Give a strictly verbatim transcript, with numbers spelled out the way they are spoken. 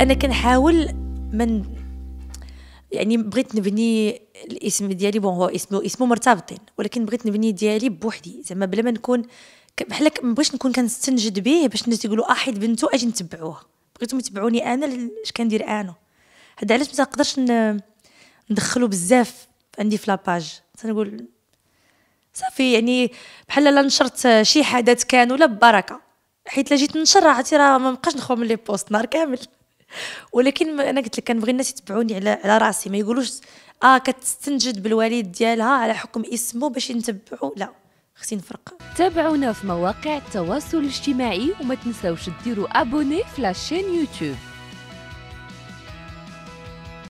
انا كنحاول من يعني بغيت نبني الاسم ديالي، بون هو اسمه اسمه مرتبطين، ولكن بغيت نبني ديالي بوحدي زعما بلا ما نكون بحال ما بغيتش نكون كنستنجد به باش الناس يقولوا اه حيت بنتو اجي نتبعوها، بغيتهم يتبعوني انا اش كندير انا. هذا علاش ما نقدرش ندخلو بزاف عندي في لاباج، تنقول صافي يعني بحال لا نشرت شي حدث كان ولا ببركه، حيت لا جيت نشر عرفتي راه ما بقاش نخو من لي بوست نهار كامل. ولكن انا قلت لك كنبغي الناس يتبعوني على على راسي، ما يقولوش اه كتستنجد بالوالد ديالها على حكم اسمه باش نتبعو، لا خصني نفرق. تابعونا في مواقع التواصل الاجتماعي وما تنساوش ديروا ابوني في لاشين يوتيوب.